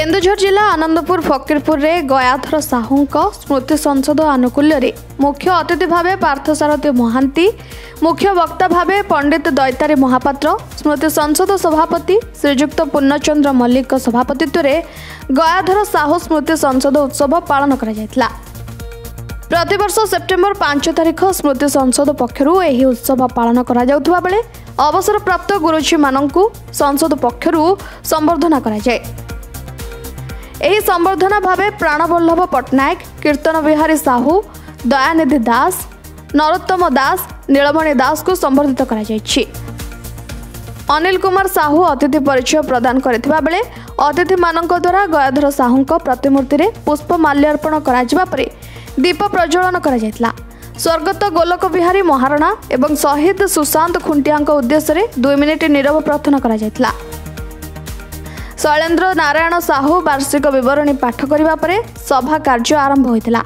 केन्दूरझर जिला आनंदपुर फकीरपुर में गयाधर साहू स्मृति संसद आनुकूल्य मुख्य अतिथि भाव पार्थसारथी महांति, मुख्य वक्ता भाव पंडित दैतारी महापात्र, स्मृति संसद सभापति श्रीजुक्त पूर्णचंद्र मल्लिक सभापतित्व में गयाधर साहू स्मृति संसद उत्सव पालन करा। प्रतिवर्ष सेप्टेम्बर 5 तारिख स्मृति संसद पक्षर यह उत्सव पालन करा बेले अवसरप्राप्त गुरुजी मानू संसद पक्षर संबर्धना कराए। यही संबर्धना भावे प्राणवल्लभ पट्टनायक, कीर्तन विहारी साहू, दयानिधि दास, नरोत्तम दास, नीलमणि दास को संबर्धित करा। अनिल कुमार साहू अतिथि परिचय प्रदान करथिबा बेले अतिथि मानक द्वारा गयाधर साहू प्रतिमूर्ति रे पुष्पमाल्यार्पण करा परे दीप प्रज्वलन करा। स्वर्गत गोलक बिहारी महाराणा एवं शहीद सुशांत खुंटिया उद्देश्य रे 2 मिनिट नीरव प्रार्थना करा। शैलेन्द्र नारायण साहू वार्षिक बरणी पाठ करिबा परे सभा कार्य आरंभ होइतिला।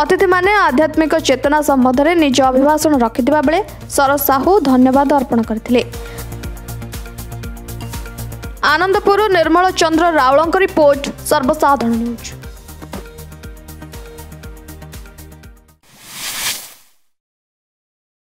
अतिथि माने आध्यात्मिक चेतना संबंध में निज अभिभाषण रखिथिबा बेले सरस साहू धन्यवाद अर्पण करथिले। आनंदपुर निर्मल चंद्र रावल रिपोर्ट सर्वसाधारण न्यूज।